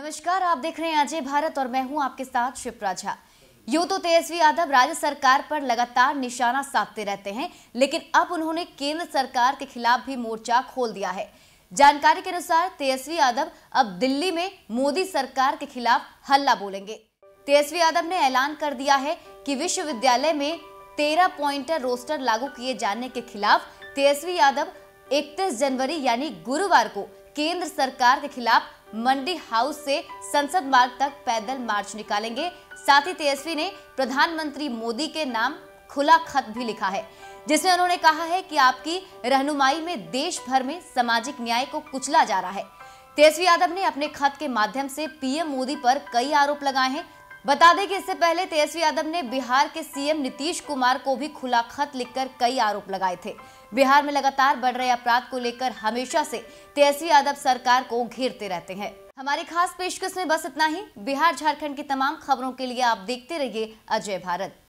नमस्कार, आप देख रहे हैं अजय भारत और मैं हूं आपके साथ शिवराज झा। यूं तो तेजस्वी यादव राज्य सरकार पर लगातार निशाना साधते रहते हैं, लेकिन अब उन्होंने केंद्र सरकार के खिलाफ भी मोर्चा खोल दिया है। जानकारी के अनुसार तेजस्वी यादव अब दिल्ली में मोदी सरकार के खिलाफ हल्ला बोलेंगे। तेजस्वी यादव ने ऐलान कर दिया है कि विश्वविद्यालय में 13 पॉइंटर रोस्टर लागू किए जाने के खिलाफ तेजस्वी यादव 31 जनवरी यानी गुरुवार को केंद्र सरकार के खिलाफ मंडी हाउस से संसद मार्ग तक पैदल मार्च निकालेंगे। साथ ही तेजस्वी ने प्रधानमंत्री मोदी के नाम खुला खत भी लिखा है, जिसमें उन्होंने कहा है कि आपकी रहनुमाई में देश भर में सामाजिक न्याय को कुचला जा रहा है। तेजस्वी यादव ने अपने खत के माध्यम से पीएम मोदी पर कई आरोप लगाए हैं। बता दें कि इससे पहले तेजस्वी यादव ने बिहार के सीएम नीतीश कुमार को भी खुला खत लिखकर कई आरोप लगाए थे। बिहार में लगातार बढ़ रहे अपराध को लेकर हमेशा से तेजस्वी यादव सरकार को घेरते रहते हैं। हमारी खास पेशकश में बस इतना ही। बिहार झारखंड की तमाम खबरों के लिए आप देखते रहिए अजय भारत।